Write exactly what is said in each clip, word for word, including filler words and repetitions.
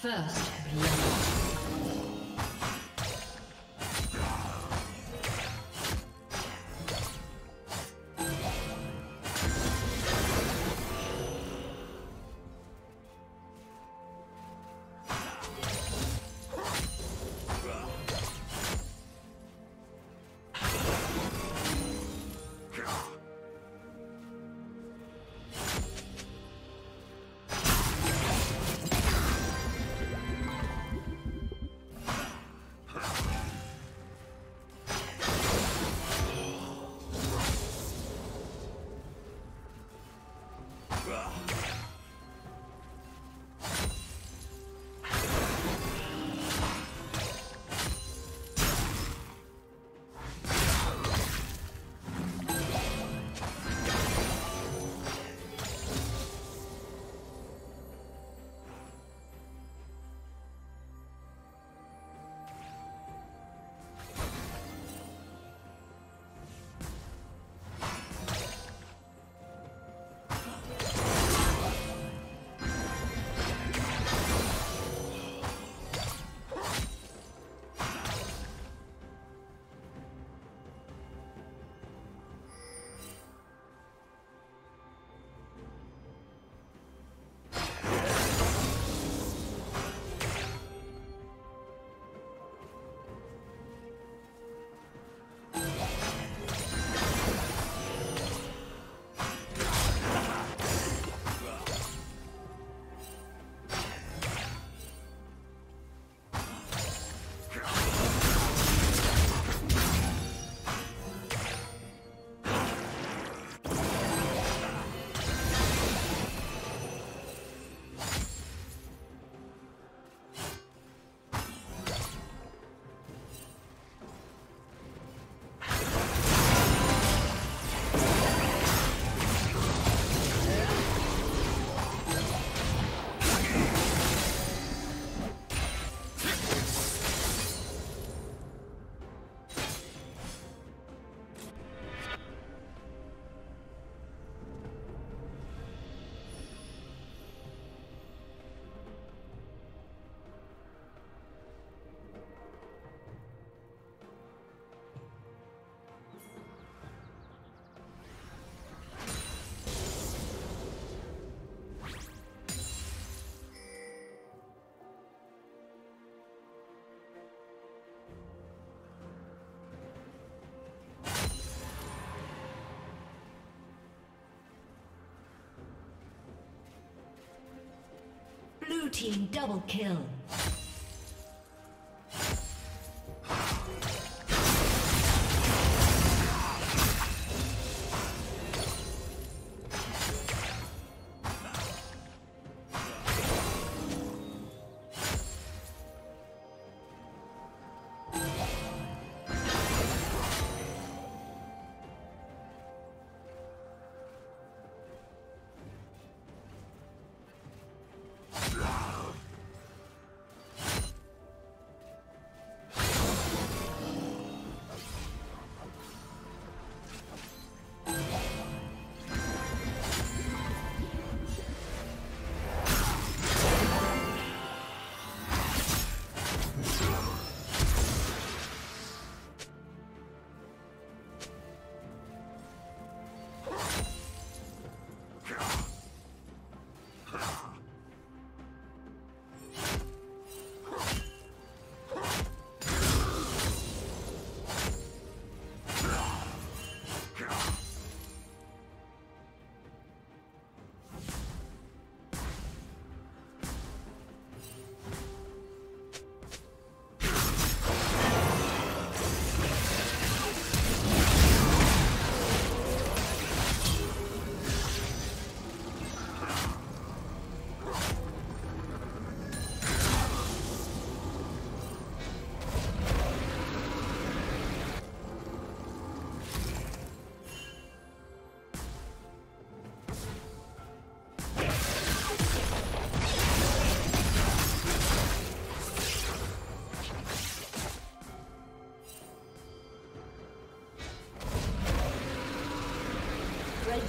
First love. Blue team double kill. The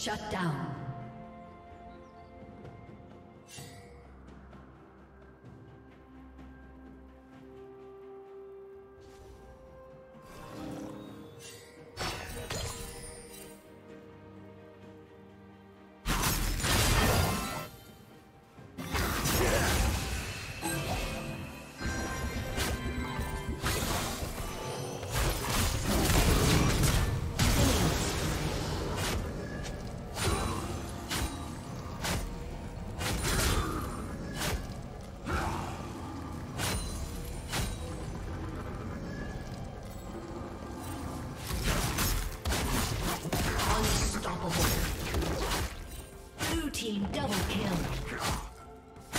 Shut down. Double kill.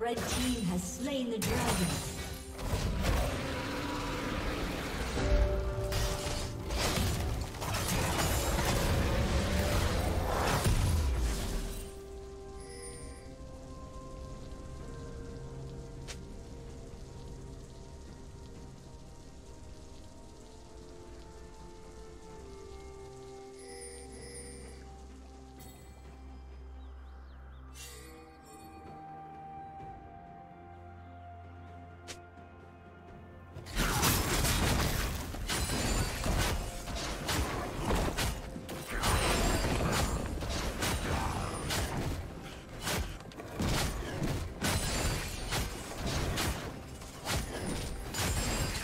Red team has slain the dragon.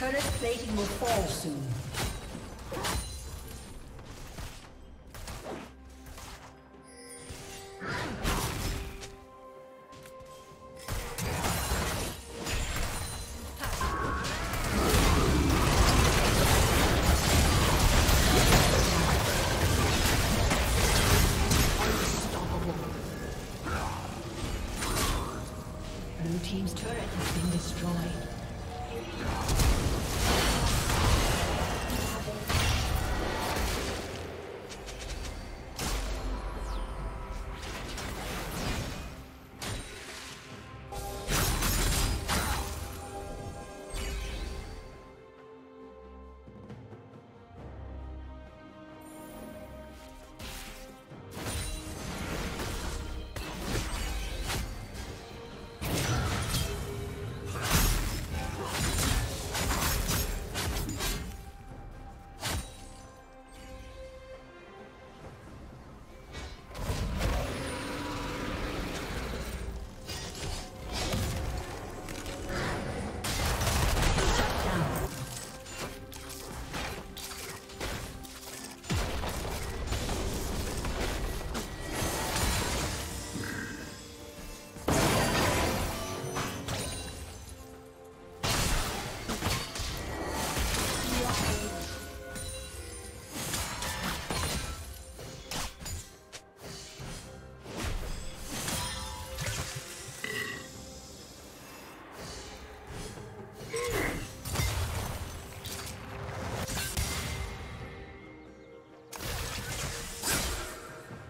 Bone plating will fall soon. Unstoppable. Blue team's turret has been destroyed.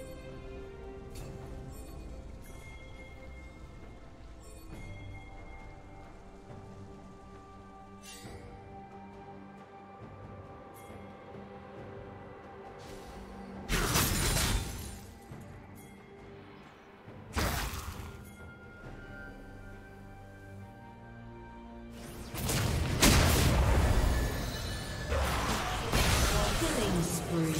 Killing spree.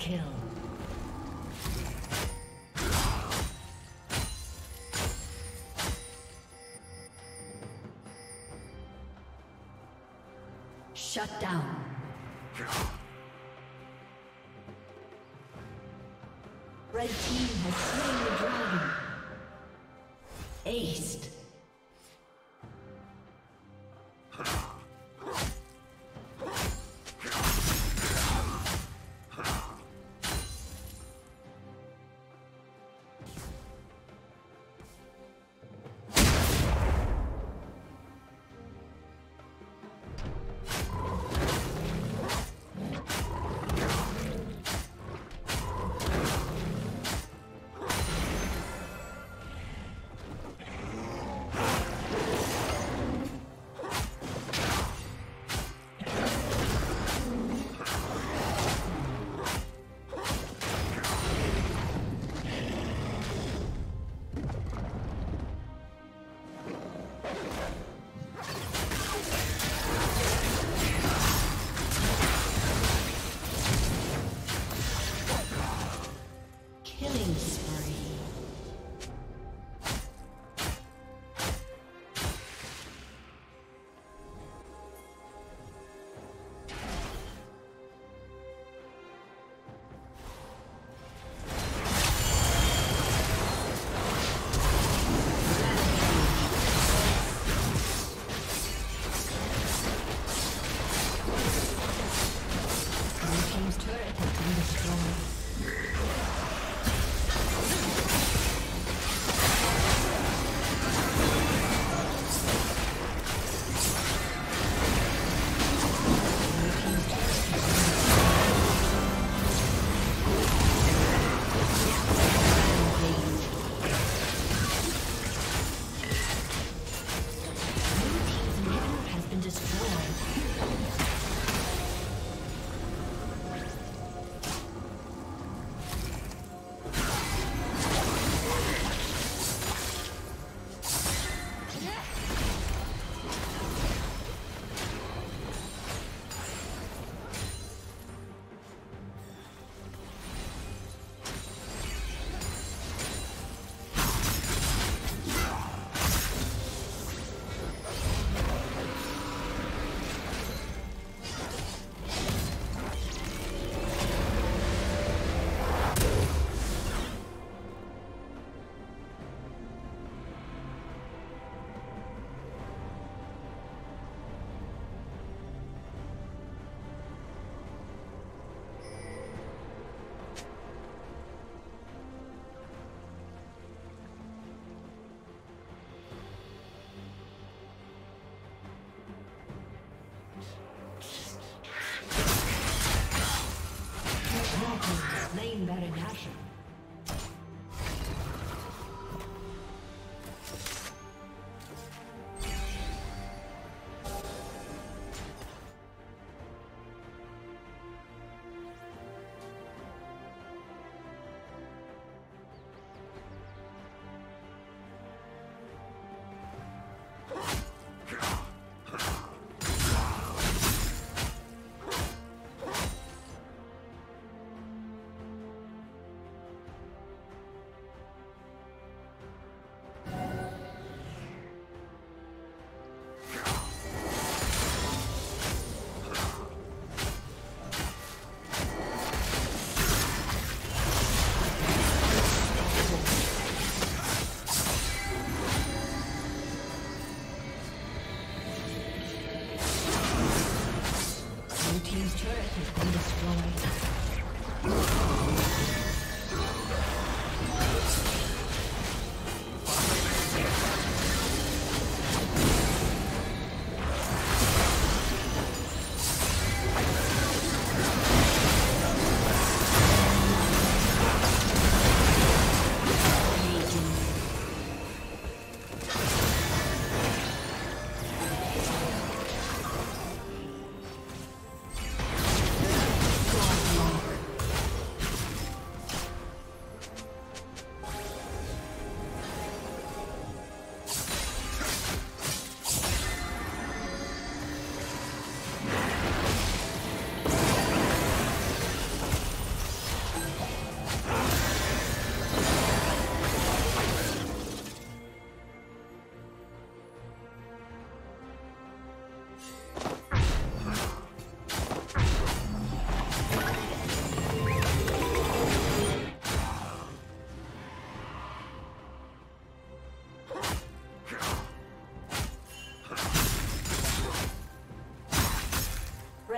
kill. Shut down. Red team has slain the dragon. Aced.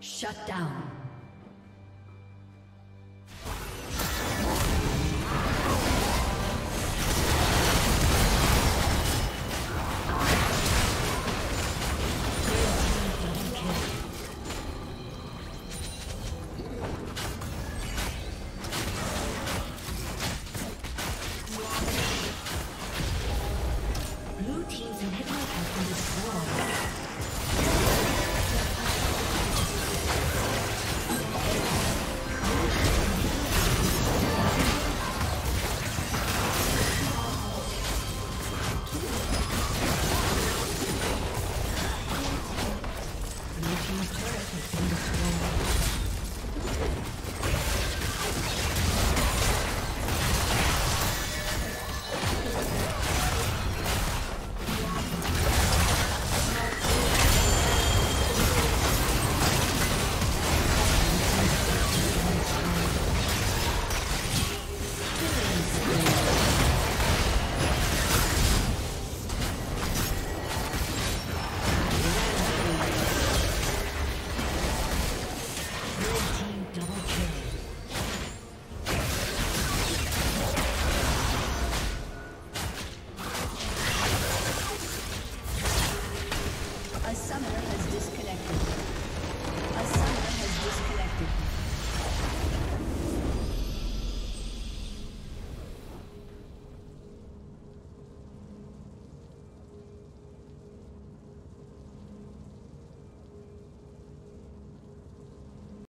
Shut down.